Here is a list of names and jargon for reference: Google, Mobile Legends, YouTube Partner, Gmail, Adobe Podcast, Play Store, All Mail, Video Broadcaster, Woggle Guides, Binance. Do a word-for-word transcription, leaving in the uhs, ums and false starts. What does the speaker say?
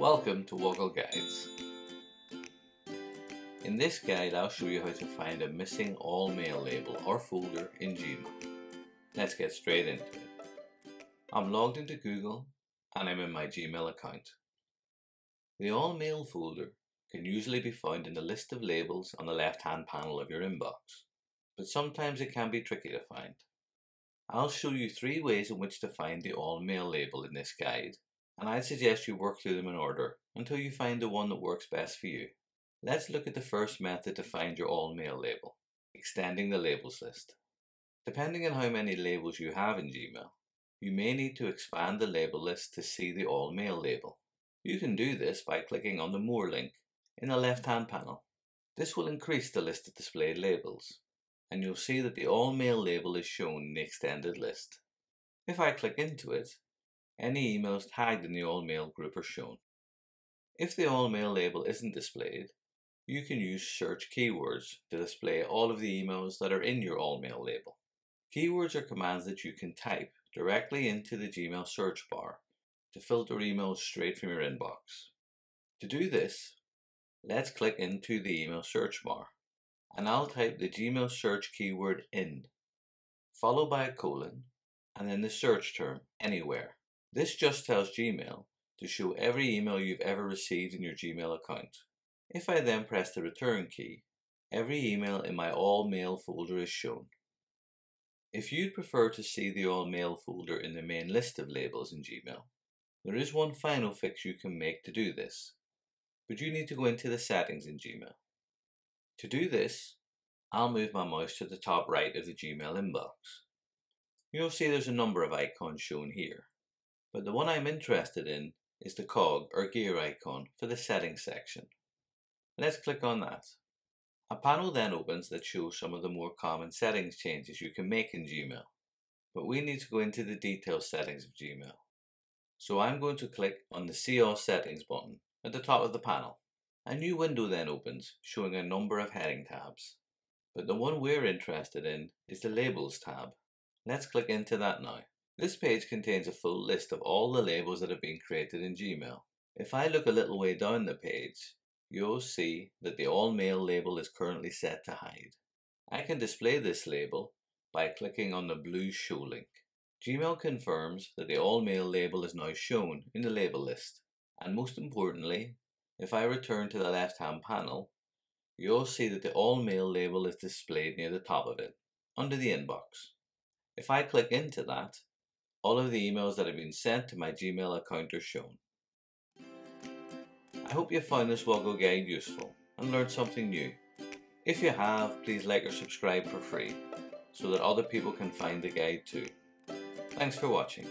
Welcome to Woggle Guides. In this guide I'll show you how to find a missing all mail label or folder in Gmail. Let's get straight into it. I'm logged into Google and I'm in my Gmail account. The all mail folder can usually be found in the list of labels on the left hand panel of your inbox, but sometimes it can be tricky to find. I'll show you three ways in which to find the all mail label in this guide, and I suggest you work through them in order until you find the one that works best for you. Let's look at the first method to find your all mail label, extending the labels list. Depending on how many labels you have in Gmail, you may need to expand the label list to see the all mail label. You can do this by clicking on the More link in the left hand panel. This will increase the list of displayed labels, and you'll see that the all mail label is shown in the extended list. If I click into it, any emails tagged in the all mail group are shown. If the all mail label isn't displayed, you can use search keywords to display all of the emails that are in your all mail label. Keywords are commands that you can type directly into the Gmail search bar to filter emails straight from your inbox. To do this, let's click into the email search bar, and I'll type the Gmail search keyword in, followed by a colon, and then the search term, anywhere. This just tells Gmail to show every email you've ever received in your Gmail account. If I then press the return key, every email in my all mail folder is shown. If you'd prefer to see the all mail folder in the main list of labels in Gmail, there is one final fix you can make to do this, but you need to go into the settings in Gmail. To do this, I'll move my mouse to the top right of the Gmail inbox. You'll see there's a number of icons shown here, but the one I'm interested in is the cog or gear icon for the settings section. Let's click on that. A panel then opens that shows some of the more common settings changes you can make in Gmail, but we need to go into the detailed settings of Gmail. So I'm going to click on the See All Settings button at the top of the panel. A new window then opens showing a number of heading tabs, but the one we're interested in is the Labels tab. Let's click into that now. This page contains a full list of all the labels that have been created in Gmail. If I look a little way down the page, you'll see that the All Mail label is currently set to hide. I can display this label by clicking on the blue Show link. Gmail confirms that the All Mail label is now shown in the label list. And most importantly, if I return to the left-hand panel, you'll see that the All Mail label is displayed near the top of it, under the inbox. If I click into that, all of the emails that have been sent to my Gmail account are shown. I hope you found this Woggle Guide useful and learned something new. If you have, please like or subscribe for free so that other people can find the guide too. Thanks for watching.